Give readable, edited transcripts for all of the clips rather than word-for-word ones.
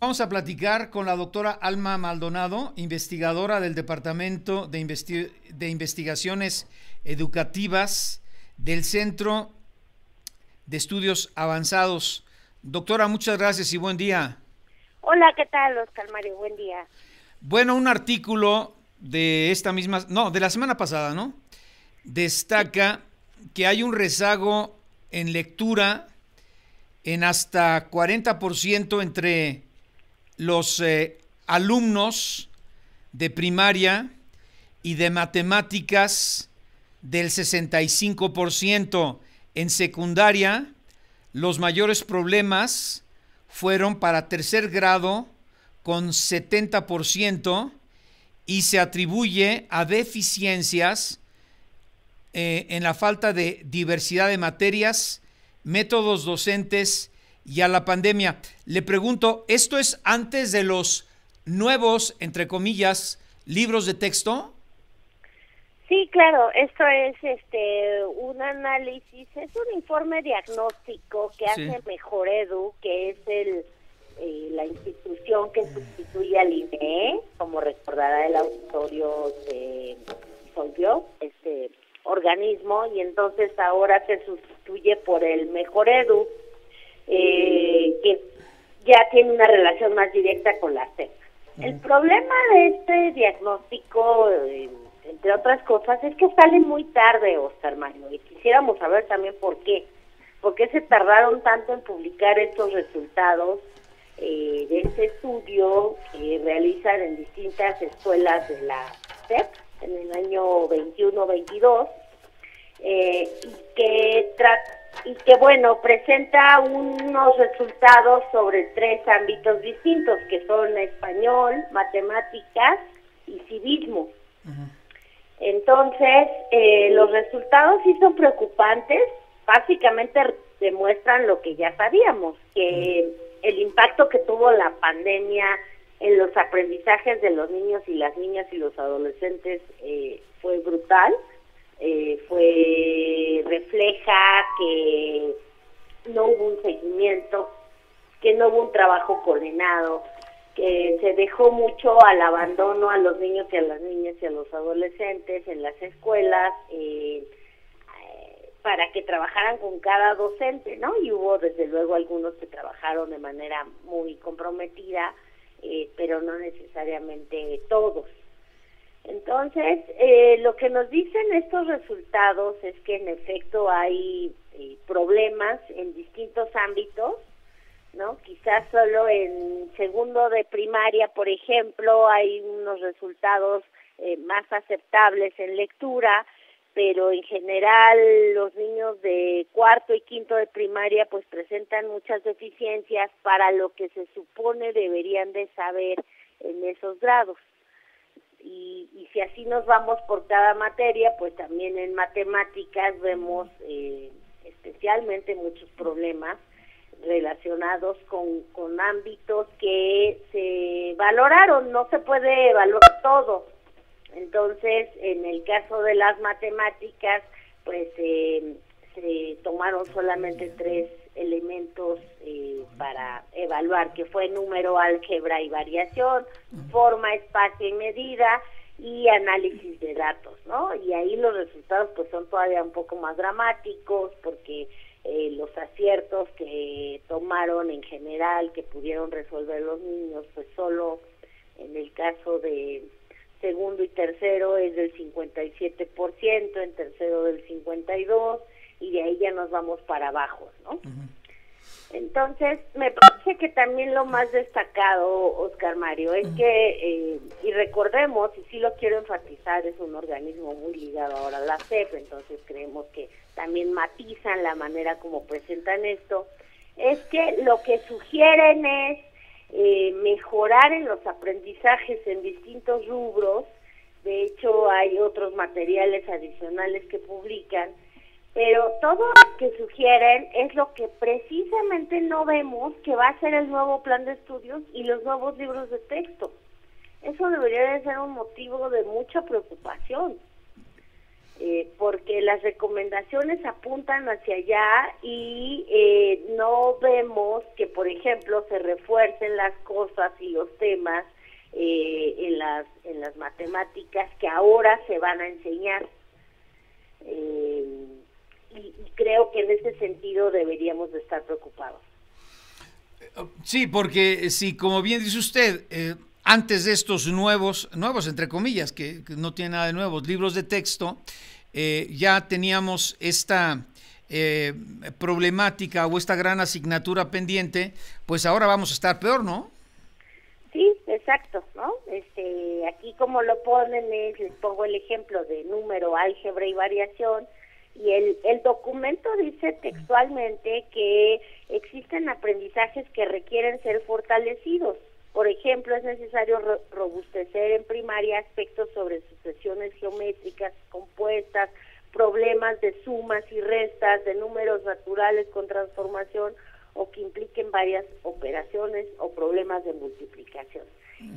Vamos a platicar con la doctora Alma Maldonado, investigadora del Departamento de Investigaciones Educativas del Centro de Estudios Avanzados. Doctora, muchas gracias y buen día. Hola, ¿qué tal, Oscar Mario? Buen día. Bueno, un artículo de esta misma, no, de la semana pasada, ¿no? Destaca que hay un rezago en lectura en hasta 40% entre los alumnos de primaria y de matemáticas del 65%. En secundaria, los mayores problemas fueron para tercer grado con 70% y se atribuye a deficiencias en la falta de diversidad de materias, métodos docentes y a la pandemia. Le pregunto, ¿esto es antes de los nuevos, entre comillas, libros de texto? Sí, claro, esto es un análisis, es un informe diagnóstico que hace Mejor Edu, que es la institución que sustituye al INE, como recordará el auditorio se disolvió este organismo y entonces ahora se sustituye por el Mejor Edu, que ya tiene una relación más directa con la SEP. El problema de este diagnóstico, entre otras cosas, es que sale muy tarde, Oscar Mario, y quisiéramos saber también por qué. ¿Por qué se tardaron tanto en publicar estos resultados de este estudio que realizan en distintas escuelas de la SEP en el año 21-22? Y que bueno, presenta unos resultados sobre tres ámbitos distintos, que son español, matemáticas y civismo. Entonces, los resultados sí son preocupantes, básicamente demuestran lo que ya sabíamos, que el impacto que tuvo la pandemia en los aprendizajes de los niños y las niñas y los adolescentes fue brutal, refleja que no hubo un seguimiento, que no hubo un trabajo coordinado, que se dejó mucho al abandono a los niños y a las niñas y a los adolescentes en las escuelas para que trabajaran con cada docente, ¿no? Y hubo desde luego algunos que trabajaron de manera muy comprometida, pero no necesariamente todos. Entonces, lo que nos dicen estos resultados es que en efecto hay problemas en distintos ámbitos, ¿no? Quizás solo en segundo de primaria, por ejemplo, hay unos resultados más aceptables en lectura, pero en general los niños de cuarto y quinto de primaria pues presentan muchas deficiencias para lo que se supone deberían de saber en esos grados. Y si así nos vamos por cada materia, pues también en matemáticas vemos especialmente muchos problemas relacionados con ámbitos que se valoraron, no se puede valorar todo. Entonces, en el caso de las matemáticas, pues se tomaron solamente tres elementos para evaluar, que fue número, álgebra y variación, forma, espacio y medida, y análisis de datos, ¿no? Y ahí los resultados pues son todavía un poco más dramáticos, porque los aciertos que tomaron en general, que pudieron resolver los niños, pues solo en el caso de segundo y tercero es del 57%, en tercero del 52%, y de ahí ya nos vamos para abajo, ¿no? Entonces, me parece que también lo más destacado, Oscar Mario, es que, y recordemos, y sí lo quiero enfatizar, es un organismo muy ligado ahora a la SEP, entonces creemos que también matizan la manera como presentan esto, es que lo que sugieren es mejorar en los aprendizajes en distintos rubros, de hecho hay otros materiales adicionales que publican, pero todo lo que sugieren es lo que precisamente no vemos que va a ser el nuevo plan de estudios y los nuevos libros de texto. Eso debería de ser un motivo de mucha preocupación. porque las recomendaciones apuntan hacia allá y no vemos que, por ejemplo, se refuercen las cosas y los temas en las matemáticas que ahora se van a enseñar. Y creo que en ese sentido deberíamos de estar preocupados. Sí, porque si, como bien dice usted, antes de estos nuevos entre comillas, que no tiene nada de nuevos, libros de texto, ya teníamos esta problemática o esta gran asignatura pendiente, pues ahora vamos a estar peor, ¿no? Sí, exacto, ¿no? Aquí como lo ponen, les pongo el ejemplo de número, álgebra y variación, y el documento dice textualmente que existen aprendizajes que requieren ser fortalecidos. Por ejemplo, es necesario robustecer en primaria aspectos sobre sucesiones geométricas compuestas, problemas de sumas y restas, de números naturales con transformación, o que impliquen varias operaciones o problemas de multiplicación.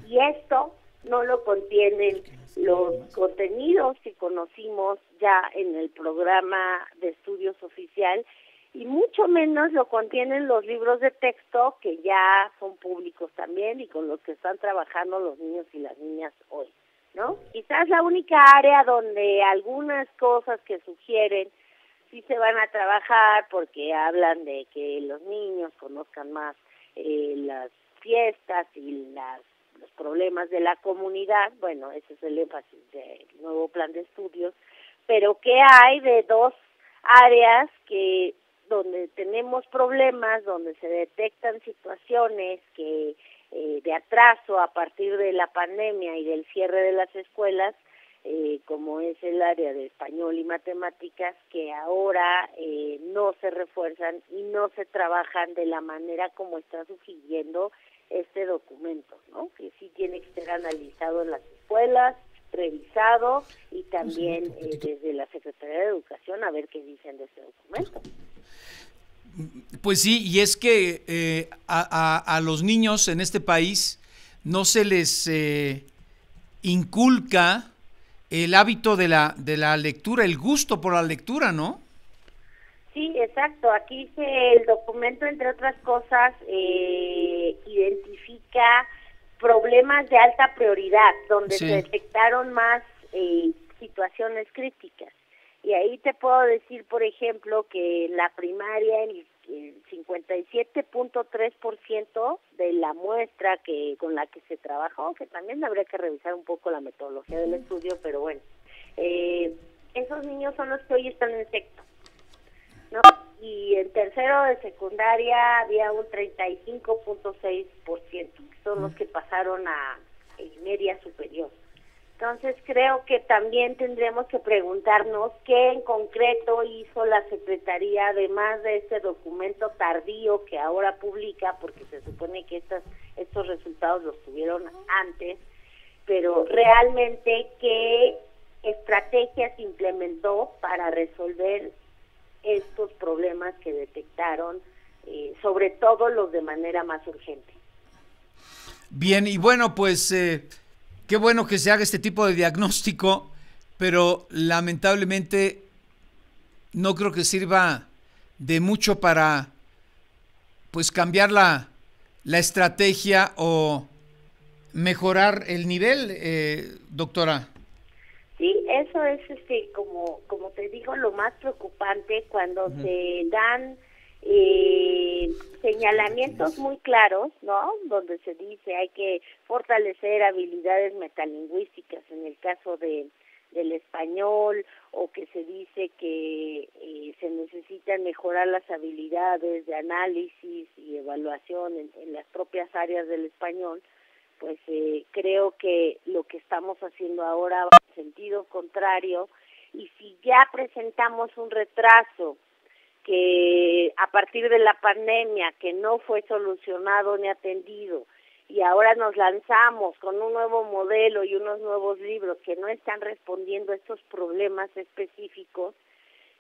Y esto no lo contienen los contenidos que conocimos ya en el programa de estudios oficial, y mucho menos lo contienen los libros de texto que ya son públicos también y con los que están trabajando los niños y las niñas hoy, ¿no? Quizás la única área donde algunas cosas que sugieren sí se van a trabajar, porque hablan de que los niños conozcan más las fiestas y los problemas de la comunidad. Bueno, ese es el énfasis del nuevo plan de estudios. Pero ¿qué hay de dos áreas que donde tenemos problemas, donde se detectan situaciones que de atraso a partir de la pandemia y del cierre de las escuelas, como es el área de español y matemáticas, que ahora no se refuerzan y no se trabajan de la manera como está sugiriendo este documento, ¿no? Que sí tiene que ser analizado en las escuelas, revisado, y también desde la Secretaría de Educación a ver qué dicen de este documento. Pues sí, y es que a los niños en este país no se les inculca el hábito de la lectura, el gusto por la lectura, ¿no? Sí, exacto. Aquí el documento, entre otras cosas, identifica problemas de alta prioridad, donde sí se detectaron más situaciones críticas. Y ahí te puedo decir, por ejemplo, que en la primaria, el 57.3% de la muestra con la que se trabajó, que también habría que revisar un poco la metodología del estudio, pero bueno, esos niños son los que hoy están en sexto, ¿no? Y en tercero de secundaria había un 35.6%, que son los que pasaron a media superior. Entonces creo que también tendremos que preguntarnos qué en concreto hizo la Secretaría, además de este documento tardío que ahora publica, porque se supone que estos resultados los tuvieron antes, pero realmente qué estrategias implementó para resolver estos problemas que detectaron, sobre todo los de manera más urgente. Bien, y bueno, pues qué bueno que se haga este tipo de diagnóstico, pero lamentablemente no creo que sirva de mucho para, pues, cambiar la estrategia o mejorar el nivel, doctora. Sí, eso es como te digo, lo más preocupante cuando se dan señalamientos muy claros, ¿no? Donde se dice hay que fortalecer habilidades metalingüísticas en el caso del español, o que se dice que se necesitan mejorar las habilidades de análisis y evaluación en las propias áreas del español. Pues creo que lo que estamos haciendo ahora va en sentido contrario, y si ya presentamos un retraso que a partir de la pandemia que no fue solucionado ni atendido, y ahora nos lanzamos con un nuevo modelo y unos nuevos libros que no están respondiendo a estos problemas específicos,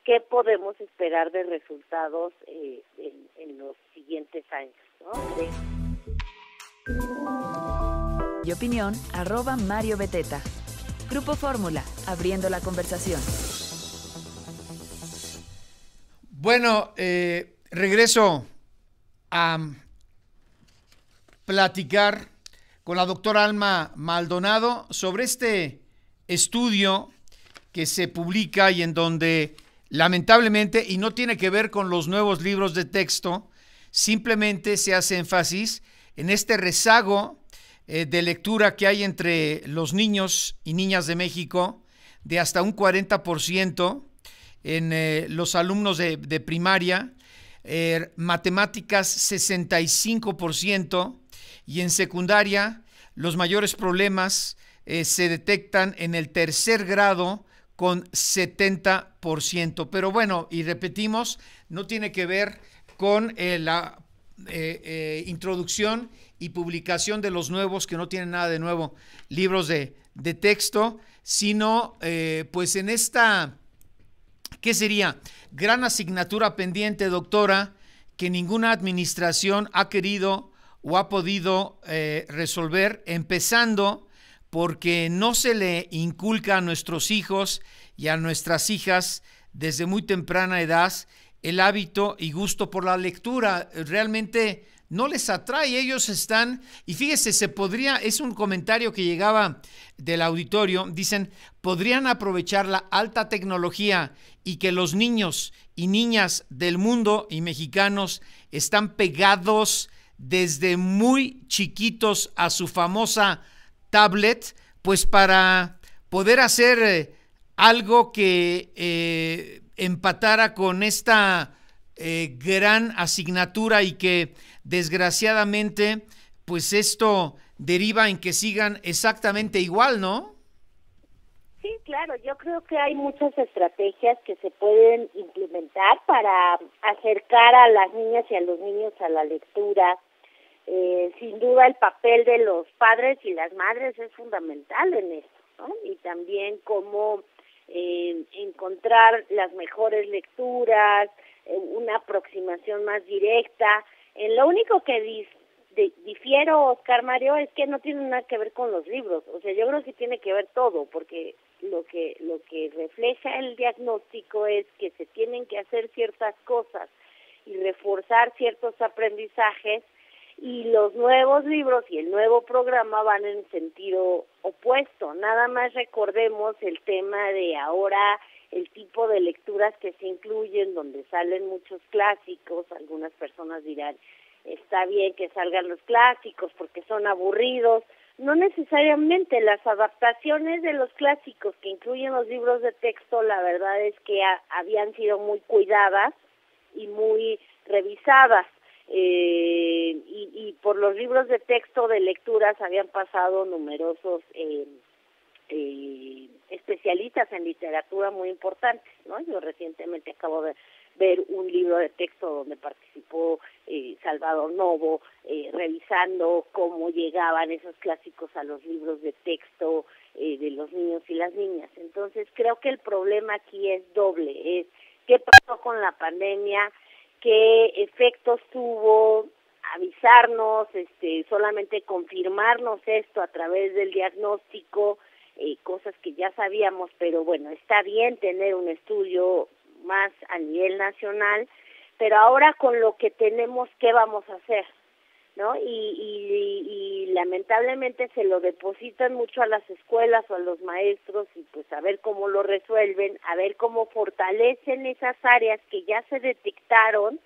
¿qué podemos esperar de resultados en los siguientes años, ¿no? Y opinión @Mario Beteta. Grupo Fórmula, abriendo la conversación. Bueno, regreso a platicar con la doctora Alma Maldonado sobre este estudio que se publica y en donde lamentablemente, y no tiene que ver con los nuevos libros de texto, simplemente se hace énfasis en este rezago de lectura que hay entre los niños y niñas de México de hasta un 40% en los alumnos de primaria, matemáticas 65%, y en secundaria los mayores problemas se detectan en el tercer grado con 70%. Pero bueno, y repetimos, no tiene que ver con la introducción y publicación de los nuevos, que no tienen nada de nuevo, libros de texto, sino pues en esta, ¿qué sería? Gran asignatura pendiente, doctora, que ninguna administración ha querido o ha podido resolver, empezando porque no se le inculca a nuestros hijos y a nuestras hijas desde muy temprana edad el hábito y gusto por la lectura. Realmente no les atrae, ellos están, y fíjese, se podría, es un comentario que llegaba del auditorio, dicen, podrían aprovechar la alta tecnología y que los niños y niñas del mundo y mexicanos están pegados desde muy chiquitos a su famosa tablet, pues para poder hacer algo que empatara con esta gran asignatura, y que desgraciadamente pues esto deriva en que sigan exactamente igual, ¿no? Sí, claro, yo creo que hay muchas estrategias que se pueden implementar para acercar a las niñas y a los niños a la lectura. Sin duda el papel de los padres y las madres es fundamental en esto, ¿no? Y también cómo encontrar las mejores lecturas, una aproximación más directa. Lo único que difiero, Oscar Mario, es que no tiene nada que ver con los libros. O sea, yo creo que tiene que ver todo, porque lo que refleja el diagnóstico es que se tienen que hacer ciertas cosas y reforzar ciertos aprendizajes, y los nuevos libros y el nuevo programa van en sentido opuesto. Nada más recordemos el tema de ahora, el tipo de lecturas que se incluyen, donde salen muchos clásicos. Algunas personas dirán, está bien que salgan los clásicos porque son aburridos. No necesariamente, las adaptaciones de los clásicos que incluyen los libros de texto, la verdad es que habían sido muy cuidadas y muy revisadas. Y por los libros de texto de lecturas habían pasado numerosos especialistas en literatura muy importantes, ¿no? Yo recientemente acabo de ver un libro de texto donde participó Salvador Novo, revisando cómo llegaban esos clásicos a los libros de texto de los niños y las niñas. Entonces creo que el problema aquí es doble, es qué pasó con la pandemia, qué efectos tuvo, avisarnos, solamente confirmarnos esto a través del diagnóstico, cosas que ya sabíamos, pero bueno, está bien tener un estudio más a nivel nacional, pero ahora con lo que tenemos, ¿qué vamos a hacer? ¿No? Y lamentablemente se lo depositan mucho a las escuelas o a los maestros, y pues a ver cómo lo resuelven, a ver cómo fortalecen esas áreas que ya se detectaron,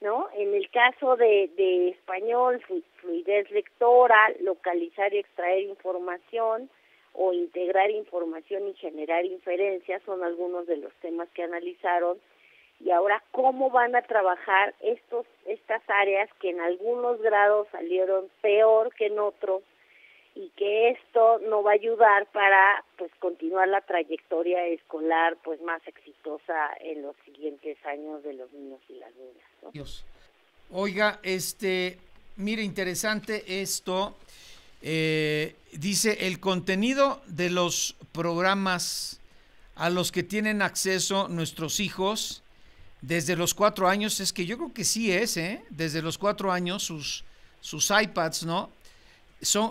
¿no? En el caso de español, fluidez lectora, localizar y extraer información o integrar información y generar inferencias, son algunos de los temas que analizaron. Y ahora, ¿cómo van a trabajar estas áreas que en algunos grados salieron peor que en otros, y que esto no va a ayudar para pues continuar la trayectoria escolar pues más exitosa en los siguientes años de los niños y las niñas, ¿no? Dios. Oiga, mire, interesante esto. Dice, el contenido de los programas a los que tienen acceso nuestros hijos desde los 4 años, es que yo creo que sí es, ¿eh? Desde los 4 años, sus iPads, ¿no?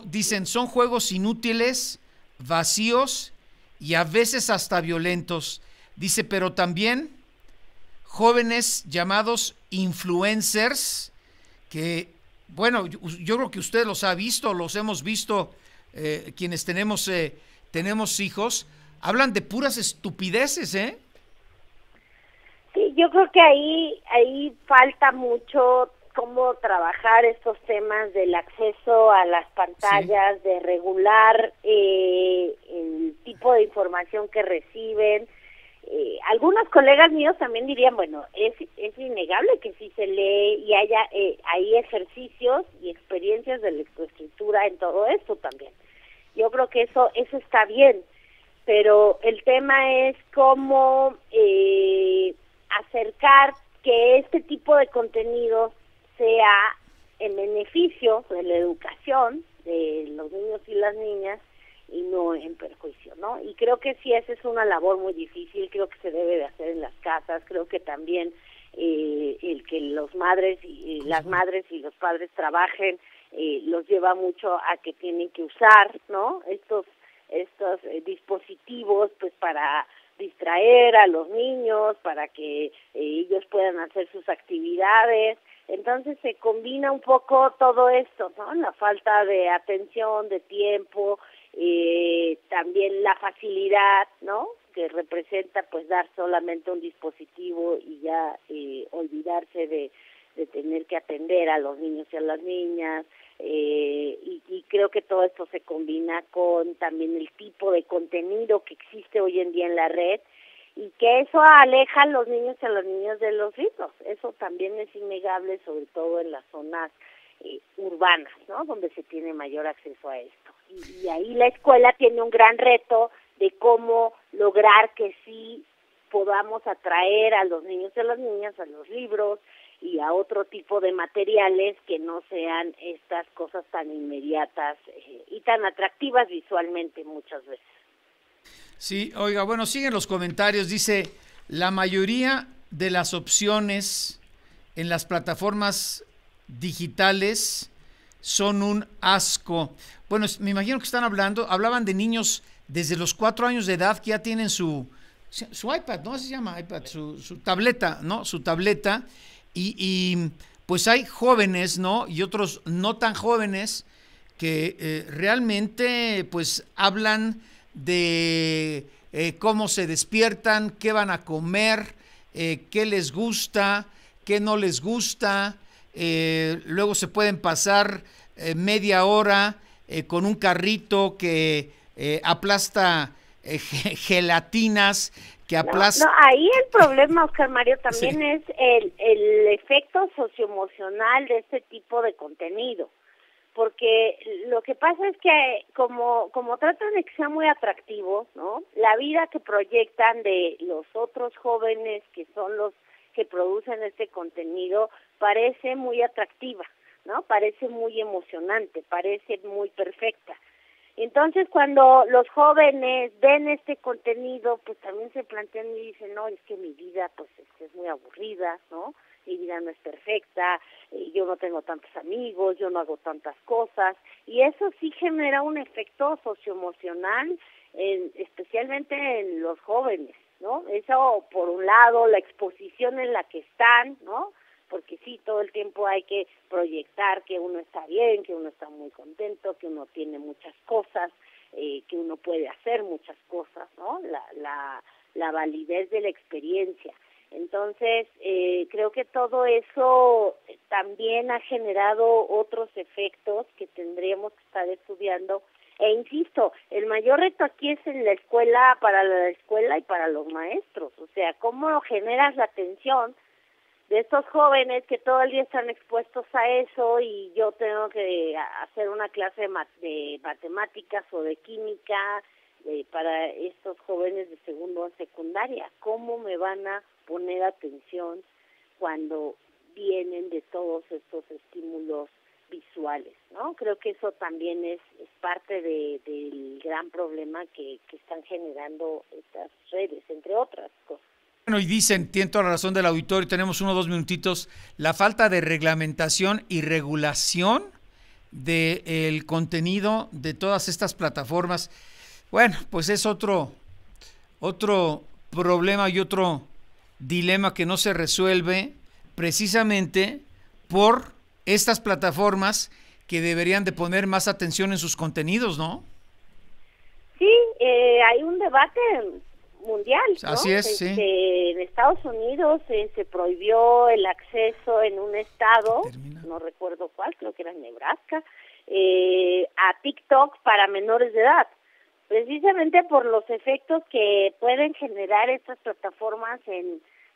Dicen, son juegos inútiles, vacíos y a veces hasta violentos. Dice, pero también jóvenes llamados influencers, que, bueno, yo creo que usted los ha visto, los hemos visto, quienes tenemos hijos, hablan de puras estupideces, ¿eh? Sí, yo creo que ahí falta mucho cómo trabajar estos temas del acceso a las pantallas, sí, de regular el tipo de información que reciben. Algunos colegas míos también dirían, bueno, es innegable que sí se lee y haya hay ejercicios y experiencias de lectoescritura en todo esto también. Yo creo que eso está bien, pero el tema es cómo acercar que este tipo de contenido sea en beneficio de la educación de los niños y las niñas y no en perjuicio, ¿no? Y creo que sí, esa es una labor muy difícil, creo que se debe de hacer en las casas, creo que también el que las madres y los padres trabajen los lleva mucho a que tienen que usar, ¿no? Estos dispositivos, pues, para distraer a los niños, para que ellos puedan hacer sus actividades. Entonces se combina un poco todo esto, ¿no? La falta de atención, de tiempo, también la facilidad, ¿no?, que representa, pues, dar solamente un dispositivo y ya olvidarse de tener que atender a los niños y a las niñas, y creo que todo esto se combina con también el tipo de contenido que existe hoy en día en la red, y que eso aleja a los niños y a las niñas de los ritmos. Eso también es innegable, sobre todo en las zonas urbanas, ¿no?, donde se tiene mayor acceso a esto. Y ahí la escuela tiene un gran reto de cómo lograr que sí podamos atraer a los niños y a las niñas a los libros y a otro tipo de materiales que no sean estas cosas tan inmediatas y tan atractivas visualmente muchas veces. Sí, oiga, bueno, siguen los comentarios, dice, la mayoría de las opciones en las plataformas digitales son un asco. Bueno, me imagino que hablaban de niños desde los 4 años de edad que ya tienen su iPad, ¿no? Así se llama iPad, su tableta, ¿no? Su tableta, y pues hay jóvenes, ¿no?, y otros no tan jóvenes que realmente, pues, hablan de cómo se despiertan, qué van a comer, qué les gusta, qué no les gusta. Luego se pueden pasar media hora con un carrito que aplasta gelatinas, que aplasta... No, ahí el problema, Oscar Mario, también sí, es el efecto socioemocional de este tipo de contenido. Porque lo que pasa es que como tratan de que sea muy atractivo, ¿no?, la vida que proyectan de los otros jóvenes que son los que producen este contenido parece muy atractiva, ¿no?, parece muy emocionante, parece muy perfecta. Entonces, cuando los jóvenes ven este contenido, pues también se plantean y dicen, no, es que mi vida, pues, es muy aburrida, ¿no?, mi vida no es perfecta, yo no tengo tantos amigos, yo no hago tantas cosas, y eso sí genera un efecto socioemocional, especialmente en los jóvenes, ¿no? Eso, por un lado, la exposición en la que están, ¿no?, porque sí, todo el tiempo hay que proyectar que uno está bien, que uno está muy contento, que uno tiene muchas cosas, que uno puede hacer muchas cosas, ¿no?, la validez de la experiencia. Entonces, creo que todo eso también ha generado otros efectos que tendríamos que estar estudiando. E insisto, el mayor reto aquí es en la escuela, para la escuela y para los maestros. O sea, ¿cómo generas la atención de estos jóvenes que todo el día están expuestos a eso? Y yo tengo que hacer una clase de matemáticas o de química para estos jóvenes de segundo o secundaria. ¿Cómo me van a poner atención cuando vienen de todos estos estímulos visuales, ¿no? Creo que eso también es parte del gran problema que están generando estas redes, entre otras cosas. Bueno, y dicen, tiene toda la razón del auditorio, tenemos 1 o 2 minutitos, la falta de reglamentación y regulación del contenido de todas estas plataformas. Bueno, pues es otro problema y otro dilema que no se resuelve precisamente por estas plataformas que deberían de poner más atención en sus contenidos, ¿no? Sí, hay un debate mundial, ¿no? Así es, sí. En Estados Unidos se prohibió el acceso en un estado, no recuerdo cuál, creo que era Nebraska, a TikTok para menores de edad, precisamente por los efectos que pueden generar estas plataformas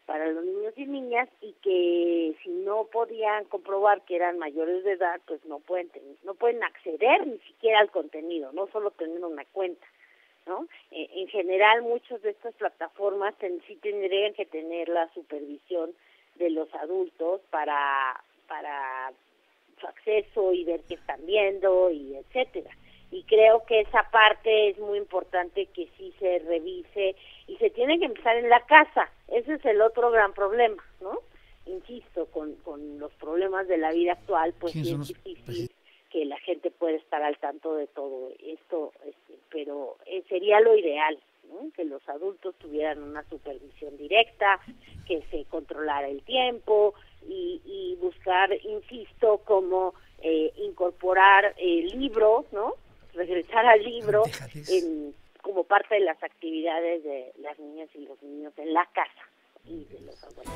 para los niños y niñas, y que si no podían comprobar que eran mayores de edad, pues no pueden acceder ni siquiera al contenido, no solo tener una cuenta, ¿no? En general, muchas de estas plataformas sí tendrían que tener la supervisión de los adultos para su acceso y ver qué están viendo y etcétera. Y creo que esa parte es muy importante que sí se revise, y se tiene que empezar en la casa. Ese es el otro gran problema, ¿no? Insisto, con los problemas de la vida actual, pues sí es difícil que la gente pueda estar al tanto de todo esto, pero sería lo ideal, ¿no? Que los adultos tuvieran una supervisión directa, que se controlara el tiempo y buscar, insisto, cómo incorporar libros, ¿no? Regresar al libro como parte de las actividades de las niñas y los niños en la casa y de los adultos.